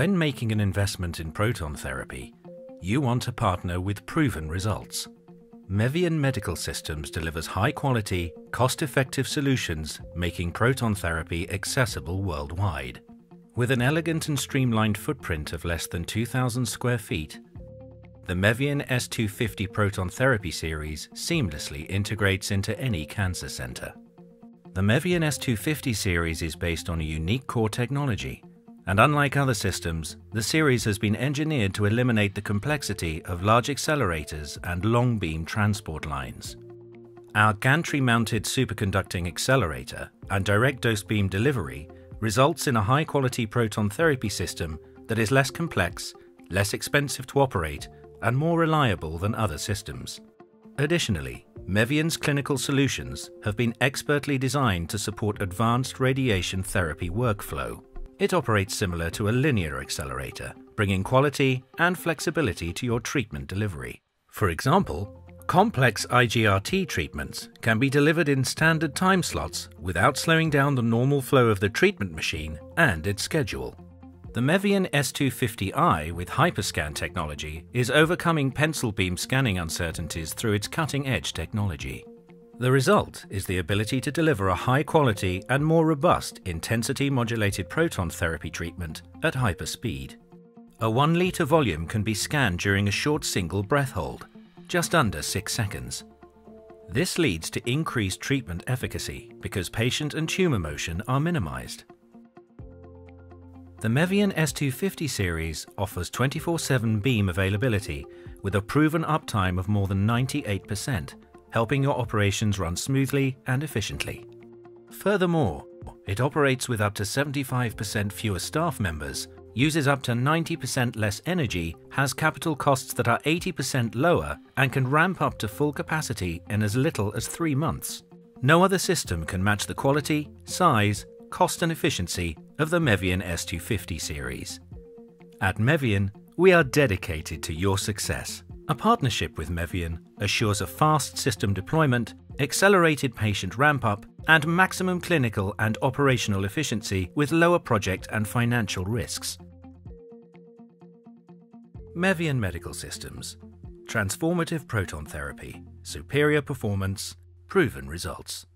When making an investment in proton therapy, you want to partner with proven results. Mevion Medical Systems delivers high-quality, cost-effective solutions making proton therapy accessible worldwide. With an elegant and streamlined footprint of less than 2,000 square feet, the Mevion S250 proton therapy series seamlessly integrates into any cancer center. The Mevion S250 series is based on a unique core technology, and unlike other systems, the series has been engineered to eliminate the complexity of large accelerators and long beam transport lines. Our gantry-mounted superconducting accelerator and direct dose beam delivery results in a high-quality proton therapy system that is less complex, less expensive to operate, and more reliable than other systems. Additionally, Mevion's clinical solutions have been expertly designed to support advanced radiation therapy workflow. It operates similar to a linear accelerator, bringing quality and flexibility to your treatment delivery. For example, complex IGRT treatments can be delivered in standard time slots without slowing down the normal flow of the treatment machine and its schedule. The Mevion S250i with HyperScan technology is overcoming pencil beam scanning uncertainties through its cutting-edge technology. The result is the ability to deliver a high-quality and more robust intensity-modulated proton therapy treatment at hyperspeed. A 1-litre volume can be scanned during a short single breath hold, just under 6 seconds. This leads to increased treatment efficacy because patient and tumour motion are minimised. The Mevion S250 series offers 24/7 beam availability with a proven uptime of more than 98%. Helping your operations run smoothly and efficiently. Furthermore, it operates with up to 75% fewer staff members, uses up to 90% less energy, has capital costs that are 80% lower, and can ramp up to full capacity in as little as 3 months. No other system can match the quality, size, cost and efficiency of the Mevion S250 series. At Mevion, we are dedicated to your success. A partnership with Mevion assures a fast system deployment, accelerated patient ramp-up, and maximum clinical and operational efficiency with lower project and financial risks. Mevion Medical Systems. Transformative proton therapy. Superior performance. Proven results.